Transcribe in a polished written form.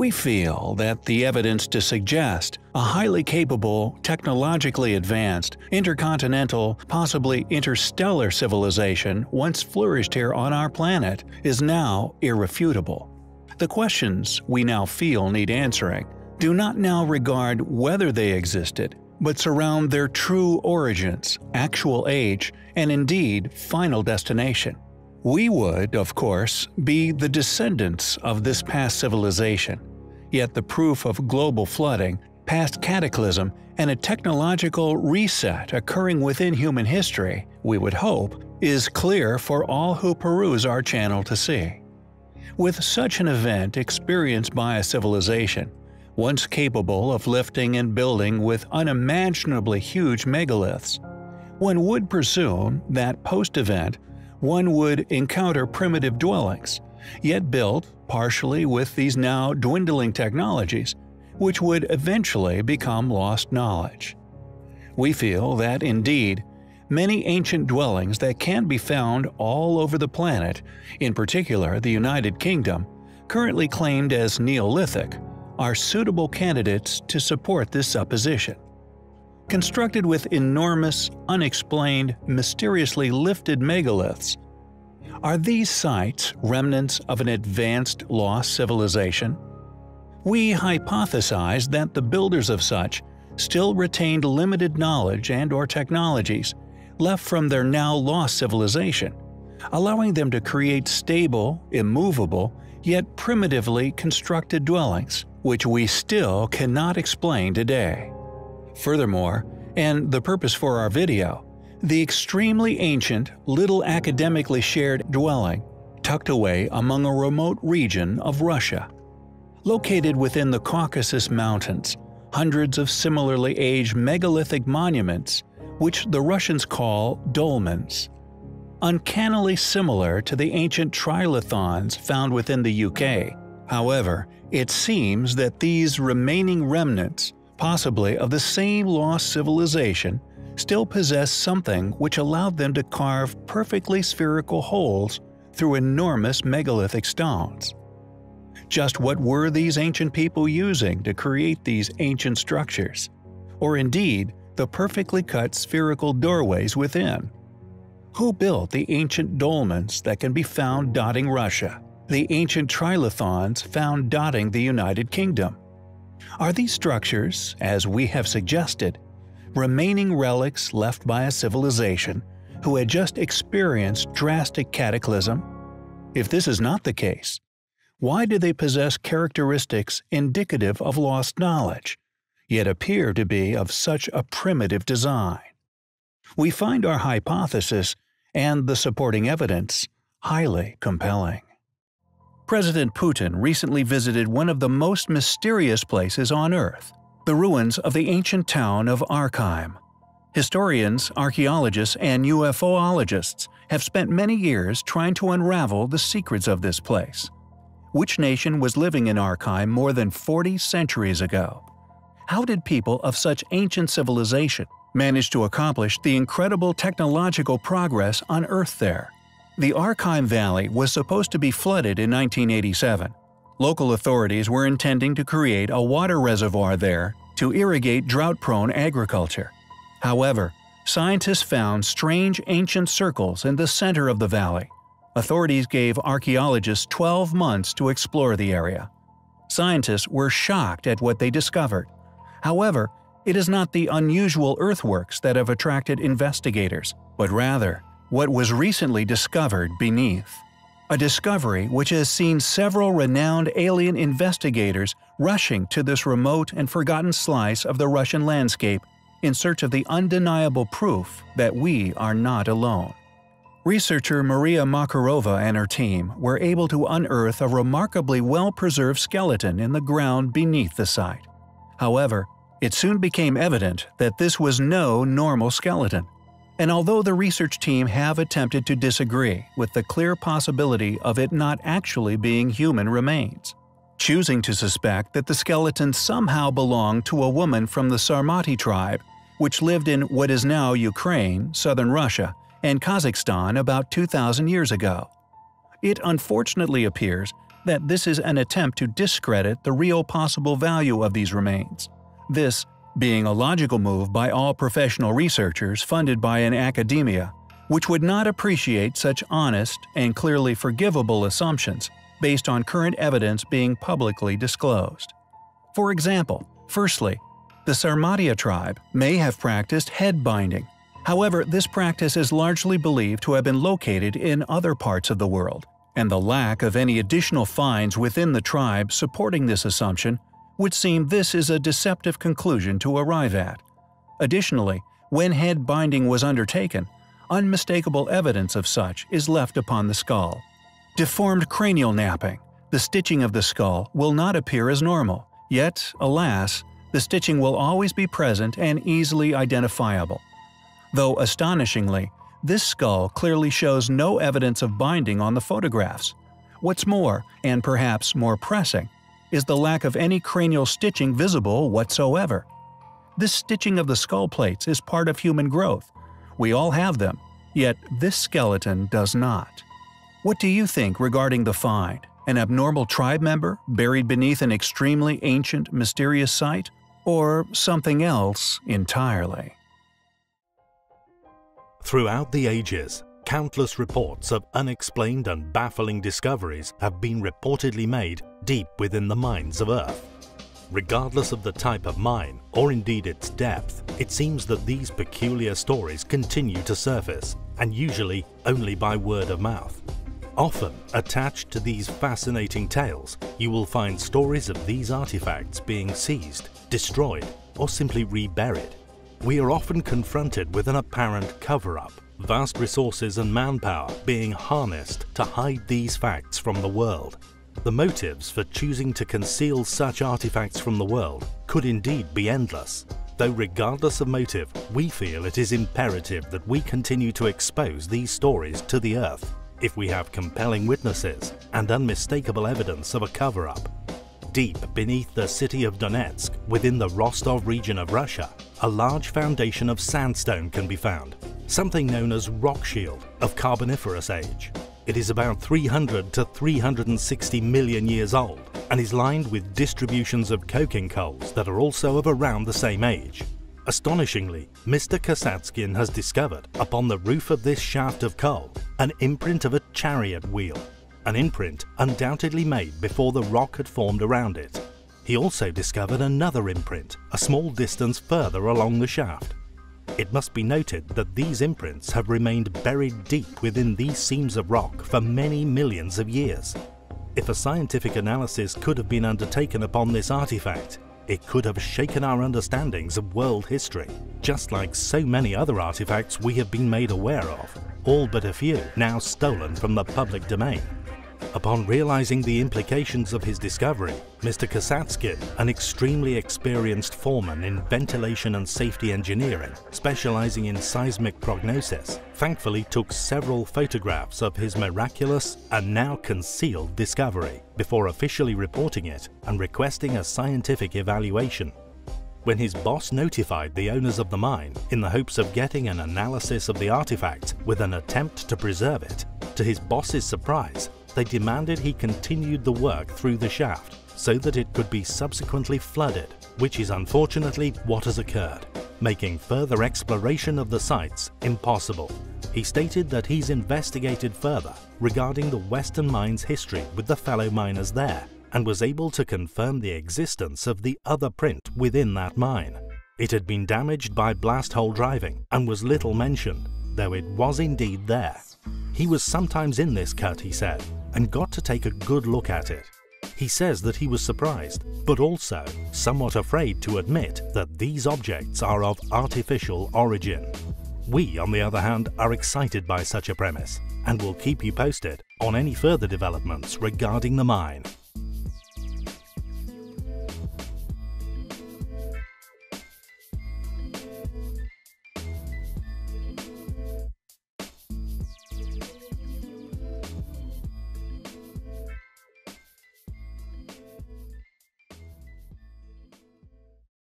we feel that the evidence to suggest a highly capable, technologically advanced, intercontinental, possibly interstellar civilization once flourished here on our planet is now irrefutable. The questions we now feel need answering do not now regard whether they existed, but surround their true origins, actual age, and indeed final destination. We would, of course, be the descendants of this past civilization, yet the proof of global flooding, past cataclysm, and a technological reset occurring within human history, we would hope, is clear for all who peruse our channel to see. With such an event experienced by a civilization, once capable of lifting and building with unimaginably huge megaliths, one would presume that post-event one would encounter primitive dwellings, yet built partially with these now dwindling technologies, which would eventually become lost knowledge. We feel that, indeed, many ancient dwellings that can be found all over the planet, in particular the United Kingdom, currently claimed as Neolithic, are suitable candidates to support this supposition. Constructed with enormous, unexplained, mysteriously lifted megaliths. Are these sites remnants of an advanced lost civilization? We hypothesize that the builders of such still retained limited knowledge and/or technologies left from their now lost civilization, allowing them to create stable, immovable, yet primitively constructed dwellings, which we still cannot explain today. Furthermore, and the purpose for our video, the extremely ancient, little academically shared dwelling tucked away among a remote region of Russia. Located within the Caucasus Mountains, hundreds of similarly aged megalithic monuments, which the Russians call dolmens. Uncannily similar to the ancient trilithons found within the UK, however, it seems that these remaining remnants, possibly of the same lost civilization, still possess something which allowed them to carve perfectly spherical holes through enormous megalithic stones. Just what were these ancient people using to create these ancient structures? Or indeed, the perfectly cut spherical doorways within? Who built the ancient dolmens that can be found dotting Russia? The ancient trilithons found dotting the United Kingdom? Are these structures, as we have suggested, remaining relics left by a civilization who had just experienced drastic cataclysm? If this is not the case, why do they possess characteristics indicative of lost knowledge, yet appear to be of such a primitive design? We find our hypothesis and the supporting evidence highly compelling. President Putin recently visited one of the most mysterious places on Earth, the ruins of the ancient town of Arkaim. Historians, archaeologists, and UFOologists have spent many years trying to unravel the secrets of this place. Which nation was living in Arkaim more than 40 centuries ago? How did people of such ancient civilization manage to accomplish the incredible technological progress on Earth there? The Arkaim Valley was supposed to be flooded in 1987. Local authorities were intending to create a water reservoir there to irrigate drought-prone agriculture. However, scientists found strange ancient circles in the center of the valley. Authorities gave archaeologists 12 months to explore the area. Scientists were shocked at what they discovered. However, it is not the unusual earthworks that have attracted investigators, but rather what was recently discovered beneath. A discovery which has seen several renowned alien investigators rushing to this remote and forgotten slice of the Russian landscape in search of the undeniable proof that we are not alone. Researcher Maria Makarova and her team were able to unearth a remarkably well-preserved skeleton in the ground beneath the site. However, it soon became evident that this was no normal skeleton. And although the research team have attempted to disagree with the clear possibility of it not actually being human remains, choosing to suspect that the skeleton somehow belonged to a woman from the Sarmati tribe, which lived in what is now Ukraine, southern Russia, and Kazakhstan about 2,000 years ago. It unfortunately appears that this is an attempt to discredit the real possible value of these remains, this being a logical move by all professional researchers funded by an academia, which would not appreciate such honest and clearly forgivable assumptions based on current evidence being publicly disclosed. For example, firstly, the Sarmatia tribe may have practiced head binding. However, this practice is largely believed to have been located in other parts of the world, and the lack of any additional finds within the tribe supporting this assumption would seem this is a deceptive conclusion to arrive at. Additionally, when head binding was undertaken, unmistakable evidence of such is left upon the skull. Deformed cranial napping. The stitching of the skull will not appear as normal, yet, alas, the stitching will always be present and easily identifiable. Though astonishingly, this skull clearly shows no evidence of binding on the photographs. What's more, and perhaps more pressing, is the lack of any cranial stitching visible whatsoever. This stitching of the skull plates is part of human growth. We all have them, yet this skeleton does not. What do you think regarding the find? An abnormal tribe member buried beneath an extremely ancient, mysterious site? Or something else entirely? Throughout the ages, countless reports of unexplained and baffling discoveries have been reportedly made deep within the mines of Earth. Regardless of the type of mine, or indeed its depth, it seems that these peculiar stories continue to surface, and usually only by word of mouth. Often, attached to these fascinating tales, you will find stories of these artifacts being seized, destroyed, or simply reburied. We are often confronted with an apparent cover-up, vast resources and manpower being harnessed to hide these facts from the world. The motives for choosing to conceal such artifacts from the world could indeed be endless, though regardless of motive, we feel it is imperative that we continue to expose these stories to the Earth if we have compelling witnesses and unmistakable evidence of a cover-up. Deep beneath the city of Donetsk, within the Rostov region of Russia, a large foundation of sandstone can be found, something known as rock shield of Carboniferous age. It is about 300 to 360 million years old and is lined with distributions of coking coals that are also of around the same age. Astonishingly, Mr. Kasatkin has discovered, upon the roof of this shaft of coal, an imprint of a chariot wheel, an imprint undoubtedly made before the rock had formed around it. He also discovered another imprint, a small distance further along the shaft. It must be noted that these imprints have remained buried deep within these seams of rock for many millions of years. If a scientific analysis could have been undertaken upon this artifact, it could have shaken our understandings of world history, just like so many other artifacts we have been made aware of, all but a few now stolen from the public domain. Upon realizing the implications of his discovery, Mr. Kasatkin, an extremely experienced foreman in ventilation and safety engineering, specializing in seismic prognosis, thankfully took several photographs of his miraculous and now concealed discovery before officially reporting it and requesting a scientific evaluation. When his boss notified the owners of the mine in the hopes of getting an analysis of the artifact with an attempt to preserve it, to his boss's surprise, they demanded he continued the work through the shaft so that it could be subsequently flooded, which is unfortunately what has occurred, making further exploration of the sites impossible. He stated that he's investigated further regarding the Western mine's history with the fellow miners there and was able to confirm the existence of the other print within that mine. It had been damaged by blast hole driving and was little mentioned, though it was indeed there. He was sometimes in this cut, he said, and got to take a good look at it. He says that he was surprised, but also somewhat afraid to admit that these objects are of artificial origin. We, on the other hand, are excited by such a premise, and will keep you posted on any further developments regarding the mine.